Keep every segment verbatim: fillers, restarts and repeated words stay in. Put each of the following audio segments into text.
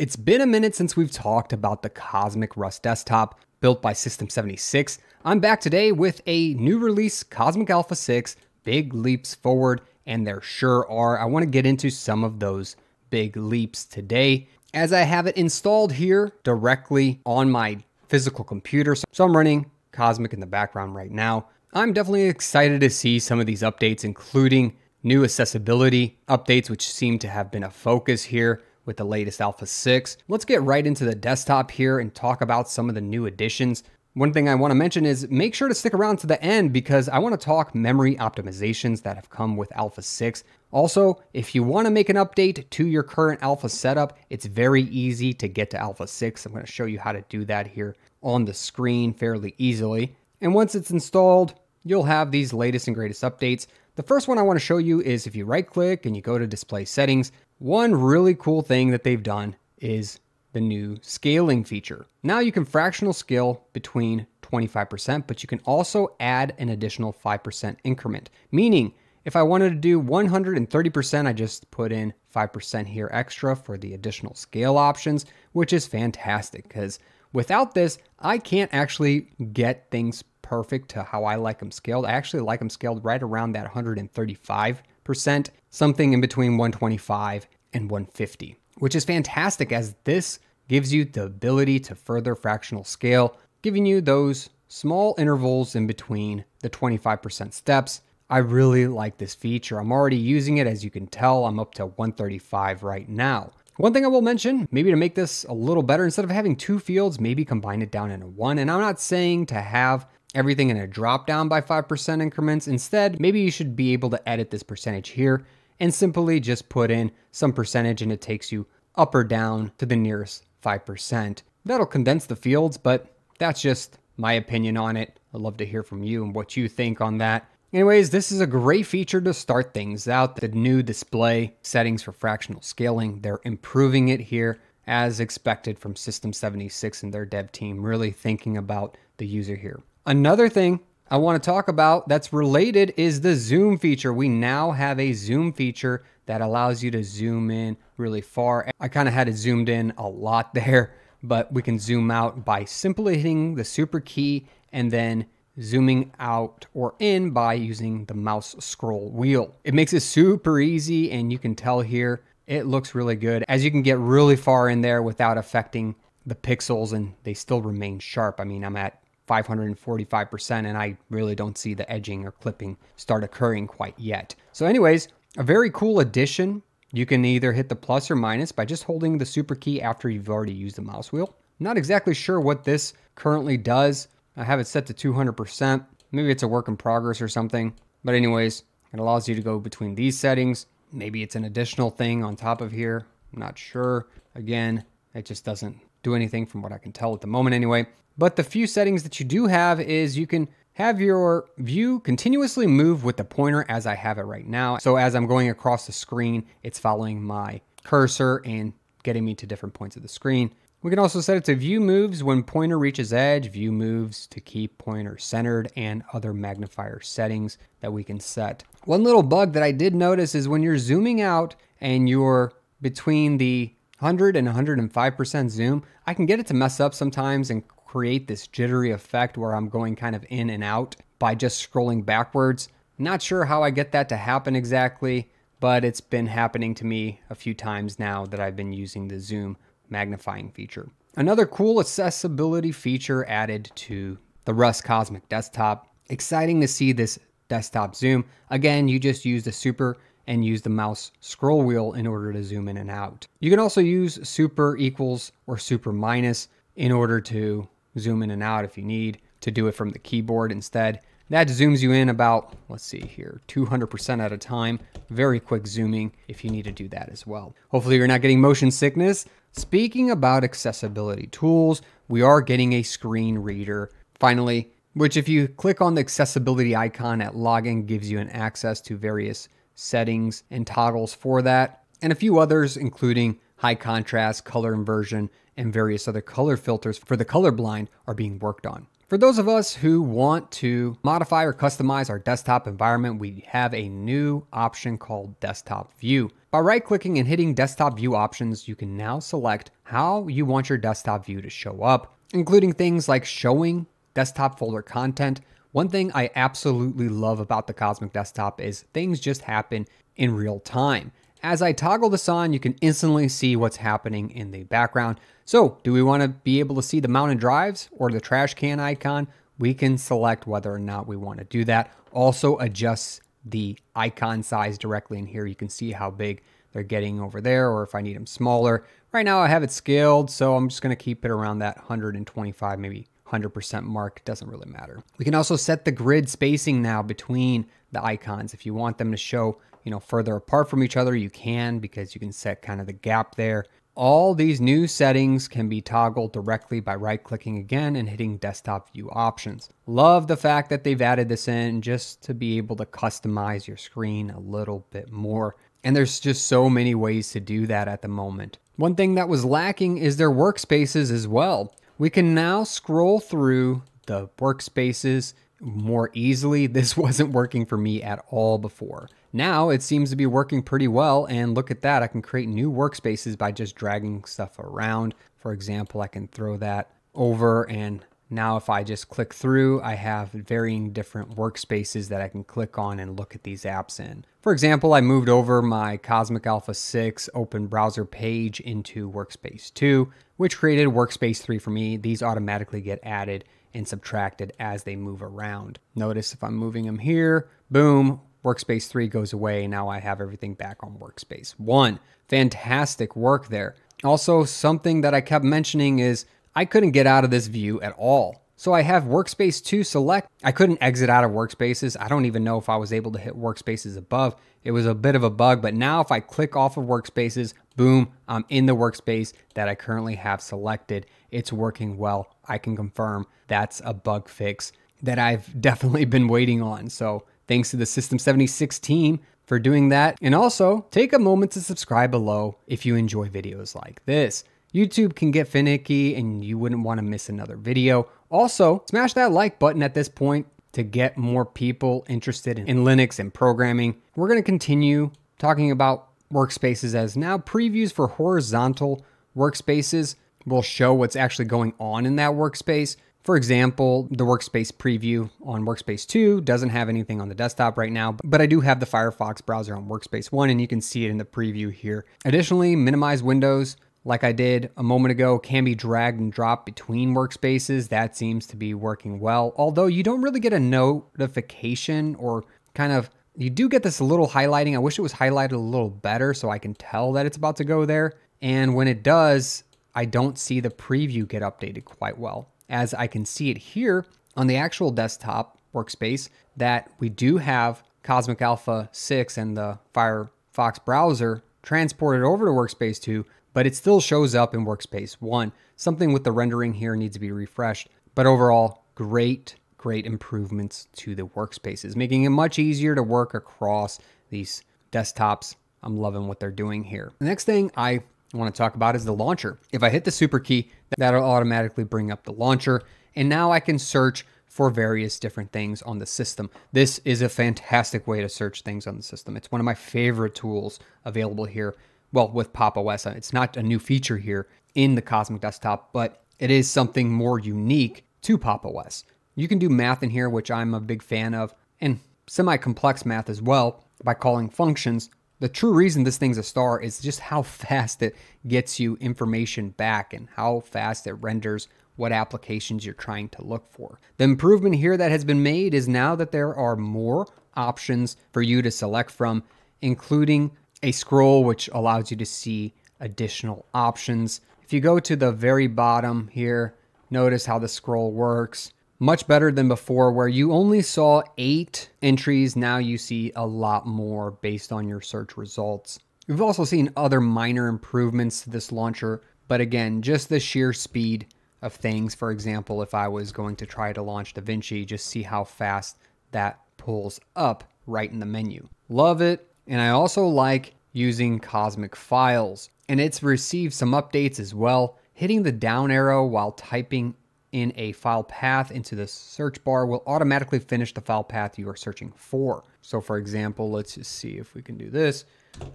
It's been a minute since we've talked about the Cosmic Rust desktop built by System seventy-six. I'm back today with a new release, Cosmic Alpha six, big leaps forward, and there sure are. I want to get into some of those big leaps today as I have it installed here directly on my physical computer. So I'm running Cosmic in the background right now. I'm definitely excited to see some of these updates, including new accessibility updates, which seem to have been a focus here with the latest Alpha six. Let's get right into the desktop here and talk about some of the new additions. One thing I want to mention is make sure to stick around to the end because I want to talk memory optimizations that have come with Alpha six. Also, if you want to make an update to your current Alpha setup, it's very easy to get to Alpha six. I'm going to show you how to do that here on the screen fairly easily. And once it's installed, you'll have these latest and greatest updates. The first one I want to show you is if you right click and you go to display settings, one really cool thing that they've done is the new scaling feature. Now you can fractional scale between twenty-five percent, but you can also add an additional five percent increment. Meaning if I wanted to do one hundred thirty percent, I just put in five percent here extra for the additional scale options, which is fantastic because without this, I can't actually get things perfect to how I like them scaled. I actually like them scaled right around that one hundred thirty-five percent, something in between one twenty-five and one fifty, which is fantastic as this gives you the ability to further fractional scale, giving you those small intervals in between the twenty-five percent steps. I really like this feature. I'm already using it. As you can tell, I'm up to one thirty-five right now. One thing I will mention, maybe to make this a little better, instead of having two fields, maybe combine it down into one. And I'm not saying to have everything in a drop down by five percent increments. Instead, maybe you should be able to edit this percentage here and simply just put in some percentage and it takes you up or down to the nearest five percent. That'll condense the fields, but that's just my opinion on it. I'd love to hear from you and what you think on that. Anyways, this is a great feature to start things out. The new display settings for fractional scaling, they're improving it here as expected from System seventy-six and their dev team, really thinking about the user here. Another thing I want to talk about that's related is the zoom feature. We now have a zoom feature that allows you to zoom in really far. I kind of had it zoomed in a lot there, but we can zoom out by simply hitting the super key and then zooming out or in by using the mouse scroll wheel. It makes it super easy and you can tell here, it looks really good as you can get really far in there without affecting the pixels and they still remain sharp. I mean, I'm at five hundred forty-five percent and I really don't see the edging or clipping start occurring quite yet. So anyways, a very cool addition. You can either hit the plus or minus by just holding the super key after you've already used the mouse wheel. Not exactly sure what this currently does. I have it set to two hundred percent. Maybe it's a work in progress or something. But anyways, it allows you to go between these settings. Maybe it's an additional thing on top of here. I'm not sure. Again, it just doesn't do anything from what I can tell at the moment anyway. But the few settings that you do have is you can have your view continuously move with the pointer as I have it right now. So as I'm going across the screen, it's following my cursor and getting me to different points of the screen. We can also set it to view moves when pointer reaches edge, view moves to keep pointer centered, and other magnifier settings that we can set. One little bug that I did notice is when you're zooming out and you're between the one hundred and one hundred five percent zoom, I can get it to mess up sometimes and create this jittery effect where I'm going kind of in and out by just scrolling backwards. Not sure how I get that to happen exactly, but it's been happening to me a few times now that I've been using the zoom magnifying feature. Another cool accessibility feature added to the Rust Cosmic desktop. Exciting to see this desktop zoom. Again, you just use the super and use the mouse scroll wheel in order to zoom in and out. You can also use super equals or super minus in order to zoom in and out if you need to do it from the keyboard instead. That zooms you in about, let's see here, two hundred percent at a time. Very quick zooming if you need to do that as well. Hopefully you're not getting motion sickness. Speaking about accessibility tools, we are getting a screen reader finally, which if you click on the accessibility icon at login gives you an access to various settings and toggles for that and a few others including high contrast, color inversion, and various other color filters for the colorblind are being worked on. For those of us who want to modify or customize our desktop environment, we have a new option called Desktop View. By right-clicking and hitting Desktop View Options, you can now select how you want your desktop view to show up, including things like showing desktop folder content. One thing I absolutely love about the Cosmic Desktop is things just happen in real time. As I toggle this on, you can instantly see what's happening in the background. So do we want to be able to see the mounted drives or the trash can icon? We can select whether or not we want to do that. Also adjust the icon size directly in here. You can see how big they're getting over there, or if I need them smaller. Right now I have it scaled, so I'm just going to keep it around that one hundred twenty-five, maybe one hundred percent mark. Doesn't really matter. We can also set the grid spacing now between the icons. If you want them to show, you know, further apart from each other, you can, because you can set kind of the gap there. All these new settings can be toggled directly by right-clicking again and hitting Desktop View Options. Love the fact that they've added this in just to be able to customize your screen a little bit more. And there's just so many ways to do that at the moment. One thing that was lacking is their workspaces as well. We can now scroll through the workspaces more easily. This wasn't working for me at all before. Now it seems to be working pretty well, and look at that, I can create new workspaces by just dragging stuff around. For example, I can throw that over, and now if I just click through, I have varying different workspaces that I can click on and look at these apps in. For example, I moved over my Cosmic Alpha six open browser page into Workspace two, which created Workspace three for me. These automatically get added and subtracted as they move around. Notice if I'm moving them here, boom, Workspace three goes away. Now I have everything back on Workspace one. Fantastic work there. Also, something that I kept mentioning is I couldn't get out of this view at all. So I have Workspace two select. I couldn't exit out of workspaces. I don't even know if I was able to hit workspaces above. It was a bit of a bug, but now if I click off of workspaces, boom, I'm in the workspace that I currently have selected. It's working well. I can confirm that's a bug fix that I've definitely been waiting on. So thanks to the System seventy-six team for doing that. And also, take a moment to subscribe below if you enjoy videos like this. YouTube can get finicky and you wouldn't want to miss another video. Also, smash that like button at this point to get more people interested in Linux and programming. We're going to continue talking about workspaces, as now previews for horizontal workspaces will show what's actually going on in that workspace. For example, the workspace preview on Workspace two doesn't have anything on the desktop right now, but I do have the Firefox browser on Workspace one, and you can see it in the preview here. Additionally, minimize windows, like I did a moment ago, can be dragged and dropped between workspaces. That seems to be working well, although you don't really get a notification, or kind of, you do get this little highlighting. I wish it was highlighted a little better so I can tell that it's about to go there. And when it does, I don't see the preview get updated quite well, as I can see it here on the actual desktop workspace that we do have Cosmic Alpha six and the Firefox browser transported over to Workspace two, but it still shows up in Workspace one. Something with the rendering here needs to be refreshed, but overall, great, great improvements to the workspaces, making it much easier to work across these desktops. I'm loving what they're doing here. The next thing I I want to talk about is the launcher. If I hit the super key, that'll automatically bring up the launcher. And now I can search for various different things on the system. This is a fantastic way to search things on the system. It's one of my favorite tools available here. Well, with Pop! O S, it's not a new feature here in the Cosmic Desktop, but it is something more unique to Pop! O S. You can do math in here, which I'm a big fan of, and semi-complex math as well, by calling functions. The true reason this thing's a star is just how fast it gets you information back and how fast it renders what applications you're trying to look for. The improvement here that has been made is now that there are more options for you to select from, including a scroll, which allows you to see additional options. If you go to the very bottom here, notice how the scroll works. Much better than before, where you only saw eight entries. Now you see a lot more based on your search results. We've also seen other minor improvements to this launcher, but again, just the sheer speed of things. For example, if I was going to try to launch DaVinci, just see how fast that pulls up right in the menu. Love it. And I also like using Cosmic Files, and it's received some updates as well. Hitting the down arrow while typing in a file path into the search bar will automatically finish the file path you are searching for. So for example, let's just see if we can do this.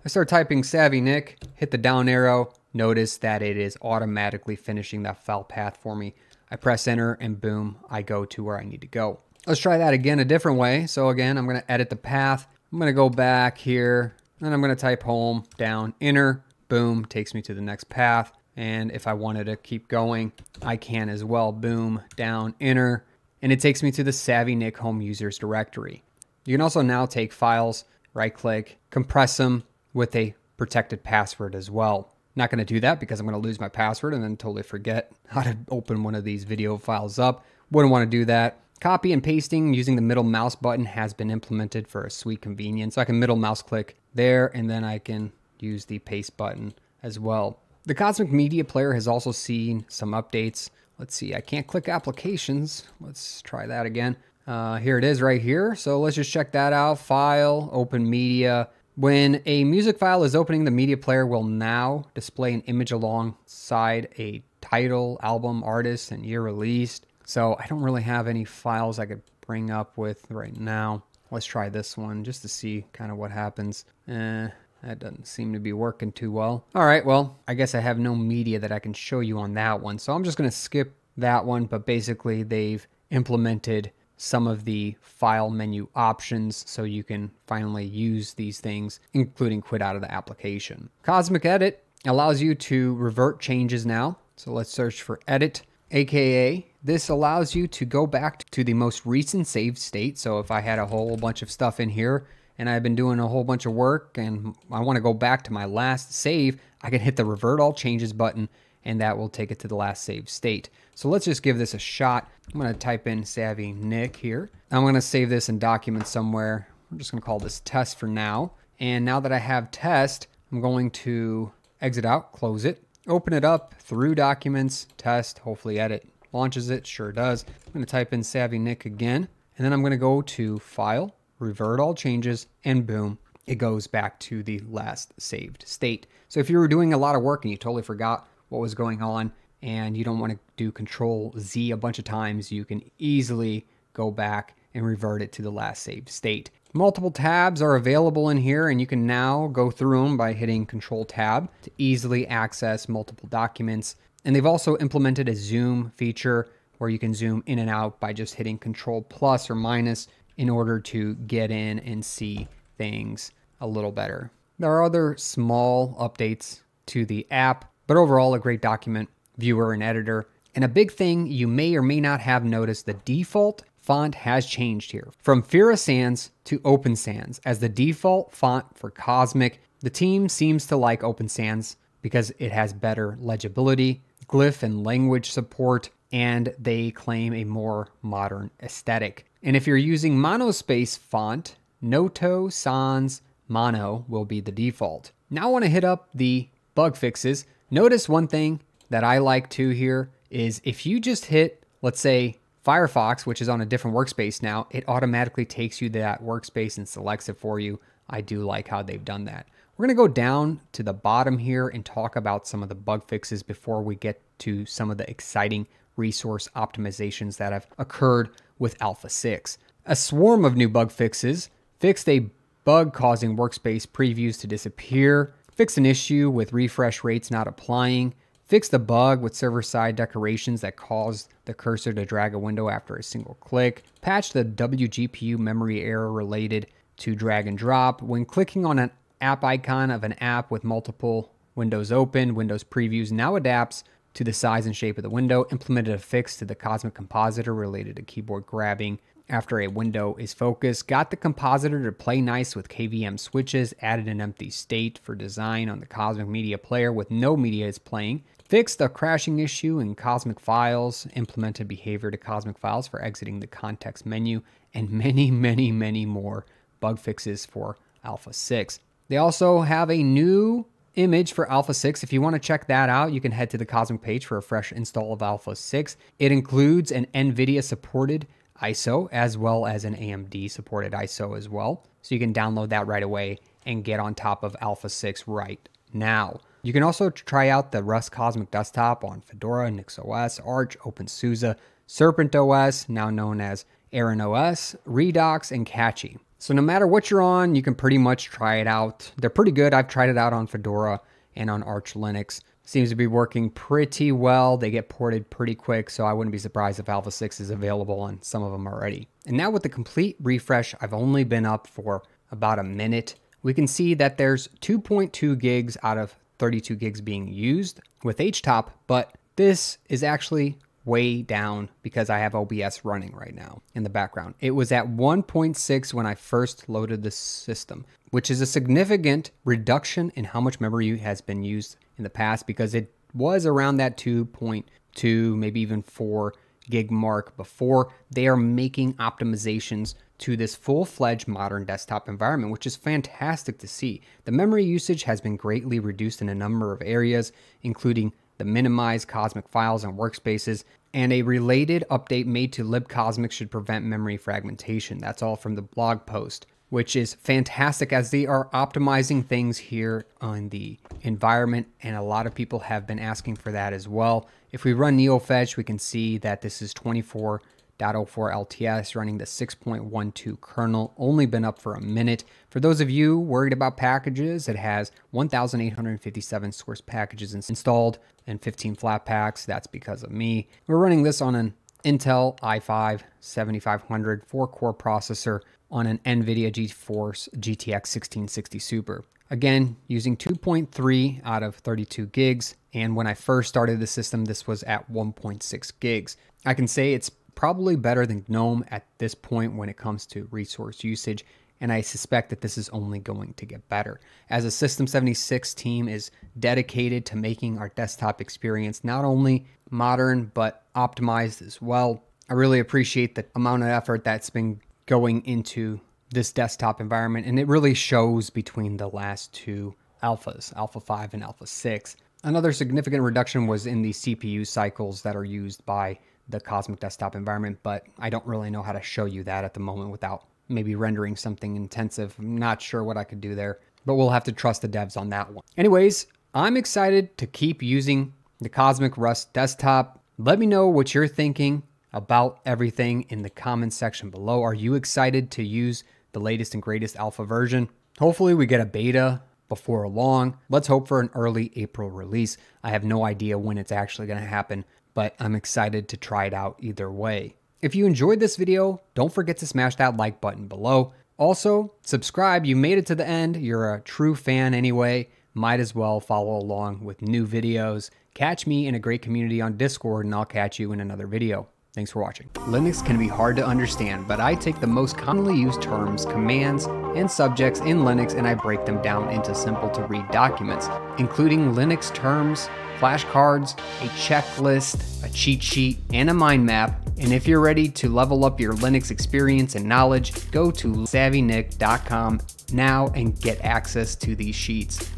I start typing SavvyNik, hit the down arrow, notice that it is automatically finishing that file path for me. I press enter and boom, I go to where I need to go. Let's try that again a different way. So again, I'm gonna edit the path. I'm gonna go back here and I'm gonna type home, down, enter, boom, takes me to the next path. And if I wanted to keep going, I can as well. Boom, down, enter, and it takes me to the SavvyNik home users directory. You can also now take files, right click, compress them with a protected password as well. Not gonna do that because I'm gonna lose my password and then totally forget how to open one of these video files up. Wouldn't wanna do that. Copy and pasting using the middle mouse button has been implemented for a sweet convenience. So I can middle mouse click there and then I can use the paste button as well. The Cosmic Media Player has also seen some updates. Let's see, I can't click applications. Let's try that again. Uh, here it is right here. So let's just check that out. File, open media. When a music file is opening, the media player will now display an image alongside a title, album, artist, and year released. So I don't really have any files I could bring up with right now. Let's try this one just to see kind of what happens. Eh. That doesn't seem to be working too well. All right, well, I guess I have no media that I can show you on that one. So I'm just gonna skip that one, but basically they've implemented some of the file menu options so you can finally use these things, including quit out of the application. Cosmic Edit allows you to revert changes now. So let's search for edit, A K A this allows you to go back to the most recent saved state. So if I had a whole bunch of stuff in here, and I've been doing a whole bunch of work and I want to go back to my last save, I can hit the revert all changes button and that will take it to the last save state. So let's just give this a shot. I'm going to type in SavvyNik here. I'm going to save this in documents somewhere. I'm just going to call this test for now. And now that I have test, I'm going to exit out, close it, open it up through documents, test, hopefully edit launches it, sure does. I'm going to type in SavvyNik again, and then I'm going to go to file, revert all changes, and boom, it goes back to the last saved state. So if you were doing a lot of work and you totally forgot what was going on and you don't want to do control Z a bunch of times, you can easily go back and revert it to the last saved state. Multiple tabs are available in here and you can now go through them by hitting control tab to easily access multiple documents. And they've also implemented a zoom feature where you can zoom in and out by just hitting control plus or minus in order to get in and see things a little better. There are other small updates to the app, but overall a great document viewer and editor. And a big thing you may or may not have noticed, the default font has changed here from Fira Sans to Open Sans as the default font for Cosmic. The team seems to like Open Sans because it has better legibility, glyph and language support, and they claim a more modern aesthetic. And if you're using monospace font, Noto Sans Mono will be the default. Now I want to hit up the bug fixes. Notice one thing that I like to here is if you just hit, let's say Firefox, which is on a different workspace now, it automatically takes you to that workspace and selects it for you. I do like how they've done that. We're going to go down to the bottom here and talk about some of the bug fixes before we get to some of the exciting resource optimizations that have occurred with Alpha six. A swarm of new bug fixes fixed a bug causing workspace previews to disappear, fixed an issue with refresh rates not applying, fixed a bug with server-side decorations that caused the cursor to drag a window after a single click, patched the W G P U memory error related to drag and drop. When clicking on an app icon of an app with multiple windows open, Windows Previews now adapts to the size and shape of the window, implemented a fix to the Cosmic Compositor related to keyboard grabbing after a window is focused, got the compositor to play nice with K V M switches, added an empty state for design on the Cosmic Media Player with no media is playing, fixed a crashing issue in Cosmic Files, implemented behavior to Cosmic Files for exiting the context menu, and many, many, many more bug fixes for Alpha six. They also have a new image for Alpha six. If you want to check that out, you can head to the Cosmic page for a fresh install of Alpha six. It includes an NVIDIA supported I S O as well as an A M D supported I S O as well. So you can download that right away and get on top of Alpha six right now. You can also try out the Rust Cosmic Desktop on Fedora, NixOS, Arch, OpenSUSE, SerpentOS, now known as AaronOS, Redox, and Catchy. So no matter what you're on, you can pretty much try it out. They're pretty good. I've tried it out on Fedora and on Arch Linux. Seems to be working pretty well. They get ported pretty quick, so I wouldn't be surprised if Alpha six is available on some of them already. And now with the complete refresh, I've only been up for about a minute. We can see that there's two point two gigs out of thirty-two gigs being used with htop, but this is actually way down because I have O B S running right now in the background. It was at one point six when I first loaded the system, which is a significant reduction in how much memory has been used in the past, because it was around that two point two, maybe even four gig mark before they are making optimizations to this full-fledged modern desktop environment, which is fantastic to see. The memory usage has been greatly reduced in a number of areas, including the minimized Cosmic files and workspaces, and a related update made to LibCosmic should prevent memory fragmentation. That's all from the blog post, which is fantastic as they are optimizing things here on the environment, and a lot of people have been asking for that as well. If we run NeoFetch, we can see that this is twenty-four point oh four L T S running the six point one two kernel, only been up for a minute. For those of you worried about packages, it has one thousand eight hundred fifty-seven source packages installed and fifteen flat packs. That's because of me. We're running this on an Intel i five seventy-five hundred four-core processor on an Nvidia GeForce G T X sixteen sixty Super. Again, using two point three out of thirty-two gigs. And when I first started the system, this was at one point six gigs. I can say it's probably better than GNOME at this point when it comes to resource usage, and I suspect that this is only going to get better, as a System seventy-six team is dedicated to making our desktop experience not only modern, but optimized as well. I really appreciate the amount of effort that's been going into this desktop environment, and it really shows between the last two alphas, Alpha five and Alpha six. Another significant reduction was in the C P U cycles that are used by the Cosmic Desktop environment, but I don't really know how to show you that at the moment without maybe rendering something intensive. I'm not sure what I could do there, but we'll have to trust the devs on that one. Anyways, I'm excited to keep using the Cosmic Rust Desktop. Let me know what you're thinking about everything in the comments section below. Are you excited to use the latest and greatest alpha version? Hopefully we get a beta before long. Let's hope for an early April release. I have no idea when it's actually going to happen, but I'm excited to try it out either way. If you enjoyed this video, don't forget to smash that like button below. Also, subscribe. You made it to the end. You're a true fan anyway. Might as well follow along with new videos. Catch me in a great community on Discord, and I'll catch you in another video. Thanks for watching. Linux can be hard to understand, but I take the most commonly used terms, commands, and subjects in Linux, and I break them down into simple to read documents, including Linux terms, flashcards, a checklist, a cheat sheet, and a mind map. And if you're ready to level up your Linux experience and knowledge, go to savvy nik dot com now and get access to these sheets.